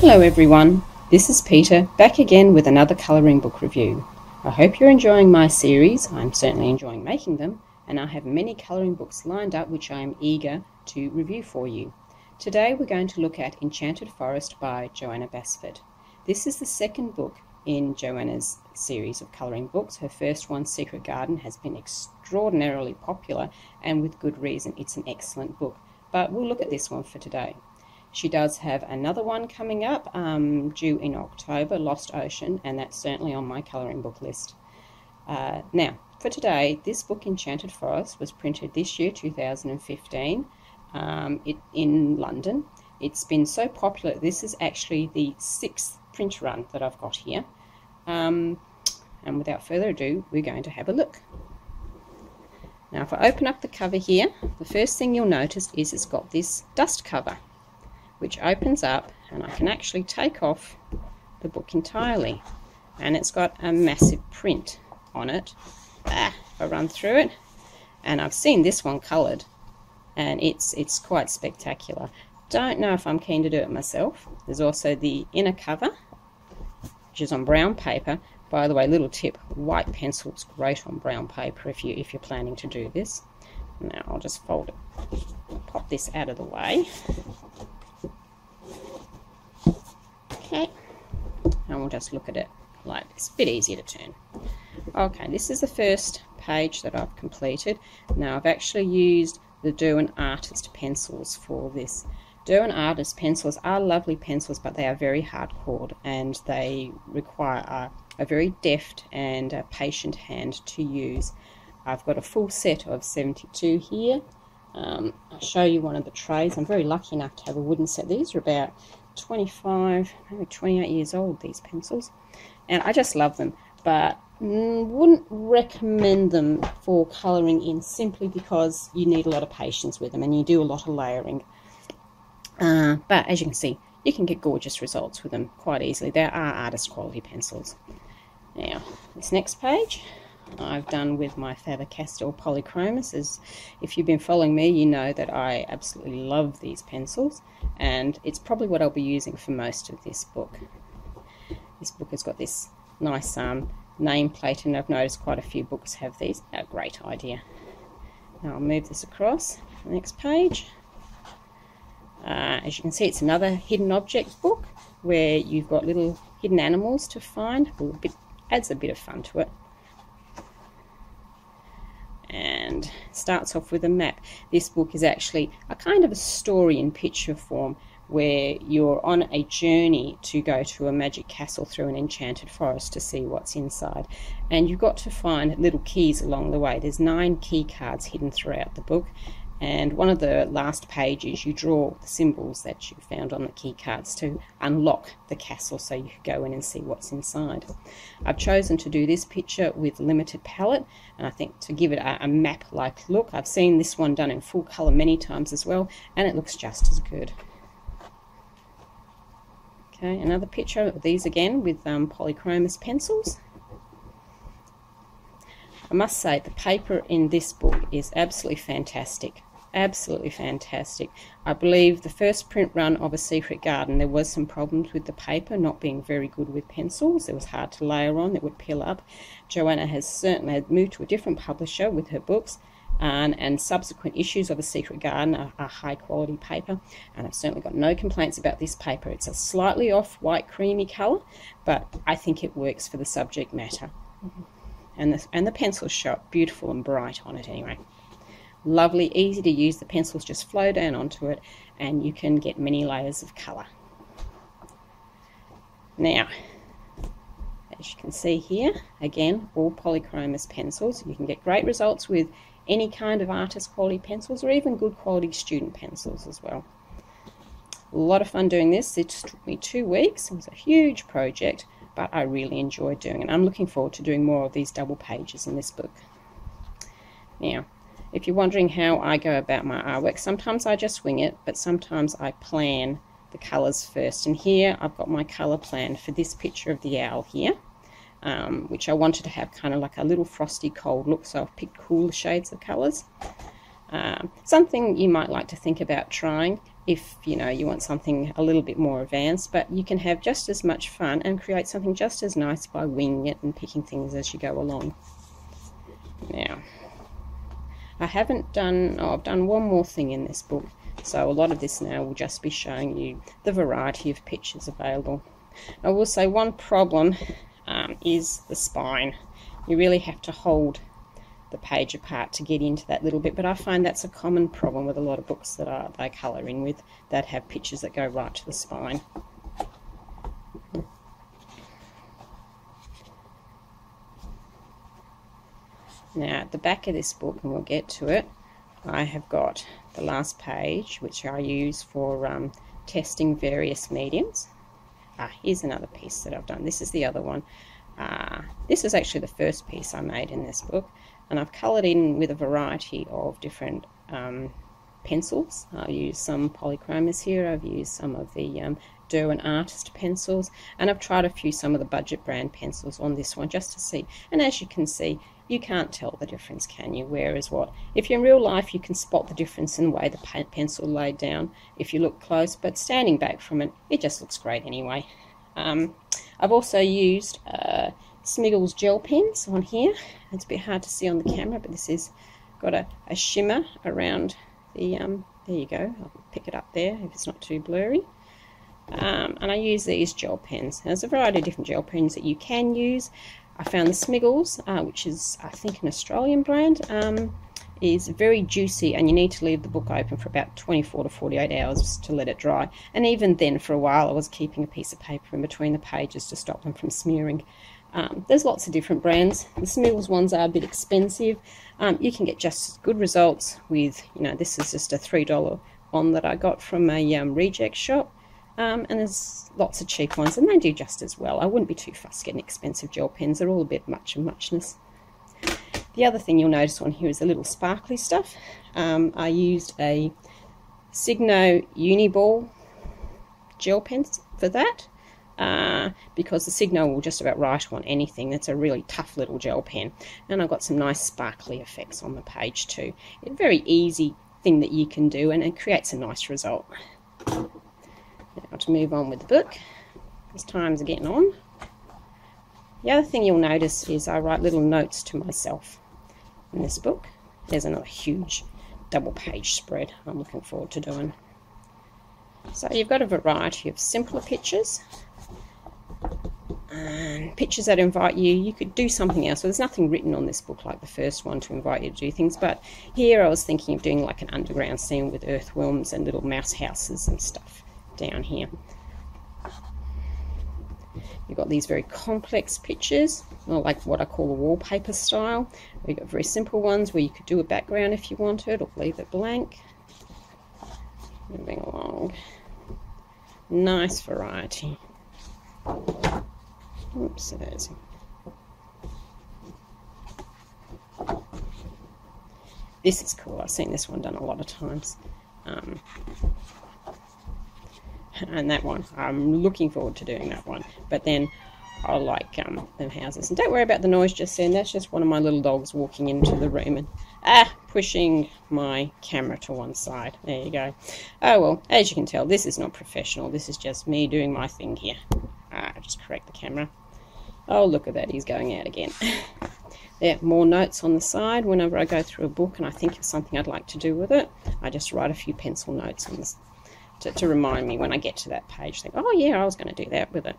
Hello everyone, this is Peter, back again with another colouring book review. I hope you're enjoying my series. I'm certainly enjoying making them, and I have many colouring books lined up which I am eager to review for you. Today we're going to look at Enchanted Forest by Johanna Basford. This is the second book in Johanna's series of colouring books. Her first one, Secret Garden, has been extraordinarily popular, and with good reason. It's an excellent book, but we'll look at this one for today. She does have another one coming up due in October, Lost Ocean, and that's certainly on my colouring book list. Now, for today, this book, Enchanted Forest, was printed this year, 2015, in London. It's been so popular, this is actually the sixth print run that I've got here. And without further ado, we're going to have a look. Now, if I open up the cover here, the first thing you'll notice is it's got this dust cover, which opens up, and I can actually take off the book entirely, and it's got a massive print on it. I run through it, and I've seen this one coloured, and it's quite spectacular. Don't know if I'm keen to do it myself. There's also the inner cover, which is on brown paper. By the way, little tip: white pencil's great on brown paper if you're planning to do this. Now I'll just fold it, pop this out of the way. Okay, and we'll just look at it like this. A bit easier to turn. Okay, this is the first page that I've completed. Now, I've actually used the Derwent Artist pencils for this. Derwent Artist pencils are lovely pencils, but they are very hard-cored, and they require a very deft and patient hand to use. I've got a full set of 72 here. I'll show you one of the trays. I'm very lucky enough to have a wooden set. These are about 25, maybe 28 years old, these pencils, and I just love them, but wouldn't recommend them for colouring in, simply because you need a lot of patience with them and you do a lot of layering. But as you can see, you can get gorgeous results with them quite easily. They are artist quality pencils. Now, this next page I've done with my Faber-Castell Polychromos. As if you've been following me, you know that I absolutely love these pencils, and it's probably what I'll be using for most of this book. This book has got this nice nameplate, and I've noticed quite a few books have these. A great idea. Now I'll move this across to the next page. As you can see, it's another hidden object book where you've got little hidden animals to find. Adds a bit of fun to it. And starts off with a map. This book is actually a kind of a story in picture form, where you're on a journey to go to a magic castle through an enchanted forest to see what's inside, and you've got to find little keys along the way. There's 9 key cards hidden throughout the book, and one of the last pages you draw the symbols that you found on the key cards to unlock the castle so you could go in and see what's inside. I've chosen to do this picture with limited palette, and I think to give it a map-like look. I've seen this one done in full colour many times as well, and it looks just as good. Okay, another picture of these again with Polychromos pencils. I must say, the paper in this book is absolutely fantastic. Absolutely fantastic. I believe the first print run of A Secret Garden, there was some problems with the paper not being very good with pencils. It was hard to layer on, it would peel up. Johanna has certainly moved to a different publisher with her books, and subsequent issues of A Secret Garden are high quality paper, and I've certainly got no complaints about this paper. It's a slightly off white creamy colour, but I think it works for the subject matter. And the pencils show up beautiful and bright on it anyway. Lovely, easy to use. The pencils just flow down onto it, and you can get many layers of colour. Now, as you can see here, again, all Polychromos pencils. You can get great results with any kind of artist quality pencils, or even good quality student pencils as well. A lot of fun doing this. It took me 2 weeks. It was a huge project, but I really enjoy doing it. I'm looking forward to doing more of these double pages in this book. Now, if you're wondering how I go about my artwork, sometimes I just wing it, but sometimes I plan the colours first. And here I've got my colour plan for this picture of the owl here, which I wanted to have kind of like a little frosty cold look, so I've picked cool shades of colours. Something you might like to think about trying if you know you want something a little bit more advanced, but you can have just as much fun and create something just as nice by winging it and picking things as you go along. Now, I haven't done, I've done one more thing in this book, so a lot of this now will just be showing you the variety of pictures available. I will say one problem is the spine. You really have to hold the page apart to get into that little bit, but I find that's a common problem with a lot of books that they colour in with that have pictures that go right to the spine. Now at the back of this book, and we'll get to it, I have got the last page which I use for testing various mediums. Here's another piece that I've done. This is the other one. This is actually the first piece I made in this book, and I've coloured in with a variety of different pencils. I've used some Polychromos here, I've used some of the Derwent Artist pencils, and I've tried some of the budget brand pencils on this one just to see. And as you can see, you can't tell the difference, can you? Where is what? If you're in real life, you can spot the difference in the way the pencil laid down if you look close, but standing back from it, it just looks great anyway. I've also used Smiggles gel pens on here. It's a bit hard to see on the camera, but this has got a shimmer around the, there you go, I'll pick it up there if it's not too blurry. And I use these gel pens. Now, there's a variety of different gel pens that you can use. I found the Smiggles, which is I think an Australian brand, is very juicy, and you need to leave the book open for about 24 to 48 hours to let it dry, and even then for a while I was keeping a piece of paper in between the pages to stop them from smearing. There's lots of different brands. The Smiggles ones are a bit expensive. You can get just as good results with, you know, this is just a $3 one that I got from a reject shop, and there's lots of cheap ones and they do just as well. I wouldn't be too fussed getting expensive gel pens, they're all a bit much and muchness. The other thing you'll notice on here is the little sparkly stuff. I used a Signo Uniball gel pen for that because the Signo will just about write on anything. That's a really tough little gel pen, and I've got some nice sparkly effects on the page too. It's a very easy thing that you can do, and it creates a nice result. Now to move on with the book, as time's getting on. The other thing you'll notice is I write little notes to myself in this book. There's another huge double page spread I'm looking forward to doing. So you've got a variety of simpler pictures and pictures that invite you. You could do something else. So there's nothing written on this book like the first one to invite you to do things, but here I was thinking of doing like an underground scene with earthworms and little mouse houses and stuff down here. You've got these very complex pictures, like what I call the wallpaper style. You've got very simple ones where you could do a background if you wanted, or leave it blank. Moving along. Nice variety. Oops, there's. This is cool. I've seen this one done a lot of times. And that one, I'm looking forward to doing that one, but then I like them houses. And don't worry about the noise just then, that's just one of my little dogs walking into the room and pushing my camera to one side. There you go. Oh well, as you can tell, this is not professional, this is just me doing my thing here. Just correct the camera. Oh look at that, he's going out again. There, more notes on the side. Whenever I go through a book and I think of something I'd like to do with it, I just write a few pencil notes on this. To remind me when I get to that page, think, oh yeah, I was going to do that with it.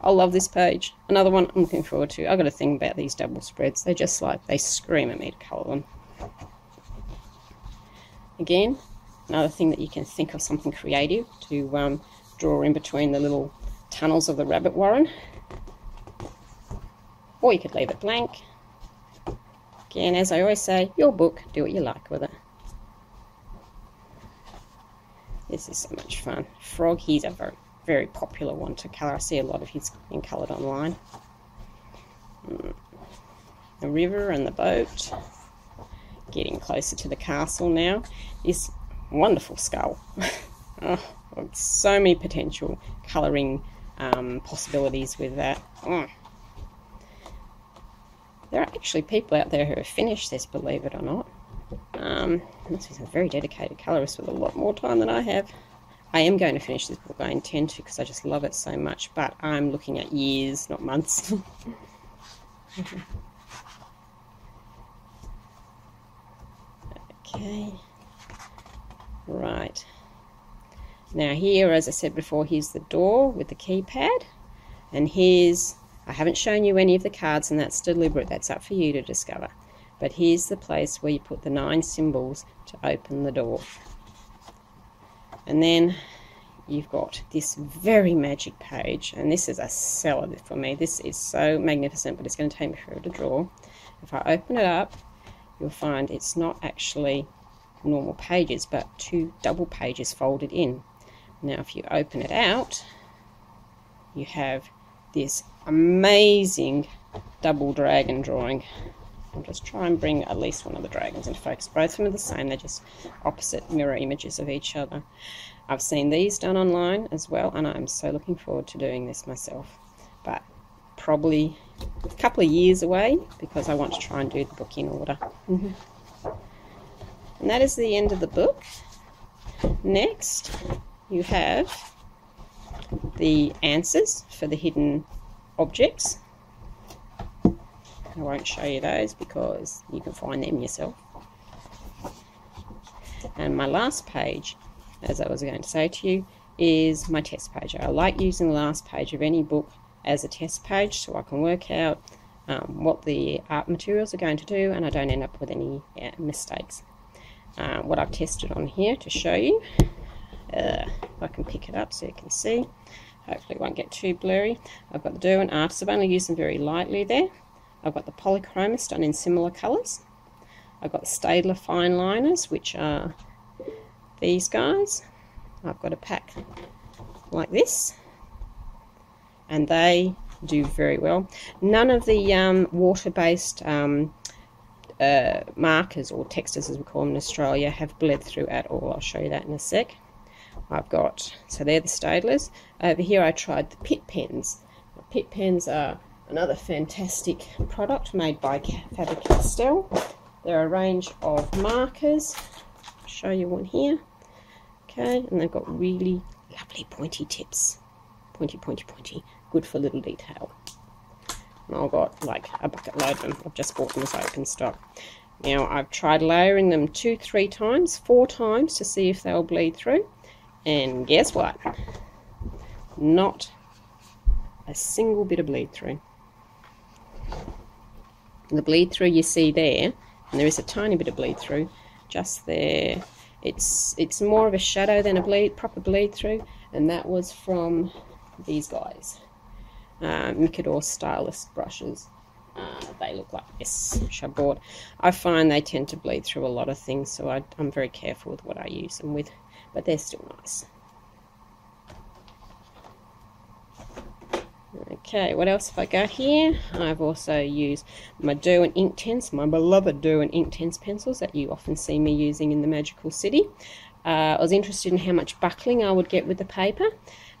I love this page. Another one I'm looking forward to. I've got a thing about these double spreads. They're just like, they scream at me to colour them. Again, another thing that you can think of something creative to draw in between the little tunnels of the rabbit warren. Or you could leave it blank. Again, as I always say, your book, do what you like with it. This is so much fun. Frog, he's a very popular one to colour. I see a lot of his being coloured online. The river and the boat. Getting closer to the castle now. This wonderful skull. Oh, so many potential colouring possibilities with that. There are actually people out there who have finished this, believe it or not. Unless he's a very dedicated colorist with a lot more time than I have. I am going to finish this book. I intend to because I just love it so much, but I'm looking at years, not months. Okay, right. Now here, as I said before, here's the door with the keypad, and here's, I haven't shown you any of the cards, and that's deliberate, that's up for you to discover. But here's the place where you put the 9 symbols to open the door. And then you've got this very magic page, and this is a seller for me. This is so magnificent, but it's going to take me forever to draw. If I open it up, you'll find it's not actually normal pages, but 2 double pages folded in. Now if you open it out, you have this amazing double dragon drawing. I'll just try and bring at least one of the dragons into focus. Both of them are the same, they're just opposite mirror images of each other. I've seen these done online as well, and I'm so looking forward to doing this myself. But probably a couple of years away, because I want to try and do the book in order. And that is the end of the book. Next, you have the answers for the hidden objects. I won't show you those because you can find them yourself. And my last page, as I was going to say to you, is my test page. I like using the last page of any book as a test page so I can work out what the art materials are going to do, and I don't end up with any mistakes. What I've tested on here to show you, if I can pick it up so you can see, hopefully it won't get too blurry. I've got the Derwent Artist, I've only used them very lightly there. I've got the Polychromos done in similar colours. I've got the Staedtler fine liners, which are these guys. I've got a pack like this, and they do very well. None of the water-based markers, or textures as we call them in Australia, have bled through at all. I'll show you that in a sec. I've got, so they're the Staedtlers. Over here I tried the Pitt pens. The Pitt pens are another fantastic product made by Faber-Castell. There are a range of markers. I'll show you one here. Okay, and they've got really lovely pointy tips. Pointy, pointy, pointy. Good for little detail. And I've got like a bucket load of them. I've just bought them as open stock. Now I've tried layering them 2, 3 times, 4 times to see if they'll bleed through. And guess what? Not a single bit of bleed through. The bleed through you see there, and there is a tiny bit of bleed through just there. It's more of a shadow than a proper bleed through, and that was from these guys, Mikado stylus brushes. They look like this, which I bought. I find they tend to bleed through a lot of things, so I'm very careful with what I use them with, but they're still nice. Okay, what else have I got here? I've also used my Derwent Inktense, my beloved Derwent Inktense pencils that you often see me using in the Magical City. I was interested in how much buckling I would get with the paper.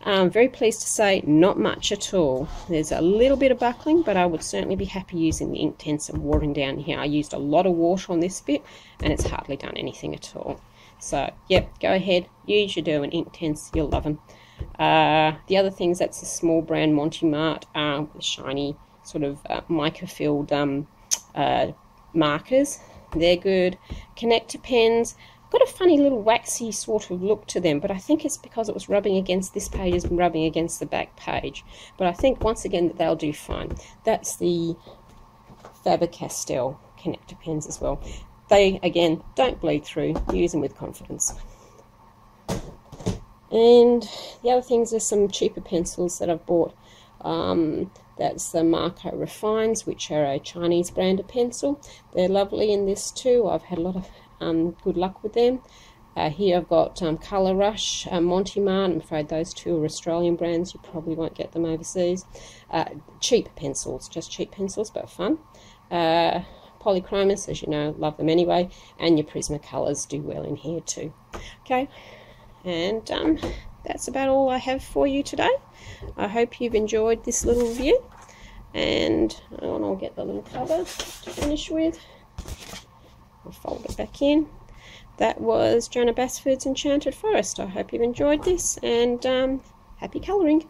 I'm very pleased to say not much at all. There's a little bit of buckling, but I would certainly be happy using the Inktense and watering down here. I used a lot of water on this bit, and it's hardly done anything at all. So, yep, go ahead, use your Derwent Inktense, you'll love them. The other things, that's the small brand Monty Mart, are the shiny sort of mica-filled markers. They're good. Connector pens, got a funny little waxy sort of look to them, but I think it's because it was rubbing against this page, it's been rubbing against the back page. But I think, once again, that they'll do fine. That's the Faber-Castell connector pens as well. They, again, don't bleed through. Use them with confidence. And the other things are some cheaper pencils that I've bought. That's the Marco Refines, which are a Chinese brand of pencil. They're lovely in this too. I've had a lot of good luck with them. Here I've got Colour Rush, Monty Mart. I'm afraid those two are Australian brands. You probably won't get them overseas. Cheap pencils, just cheap pencils, but fun. Polychromos, as you know, love them anyway. And your Prismacolors do well in here too. Okay. And that's about all I have for you today. I hope you've enjoyed this little review. And I'll get the little cover to finish with. I'll fold it back in. that was Johanna Basford's Enchanted Forest. I hope you enjoyed this, and happy colouring.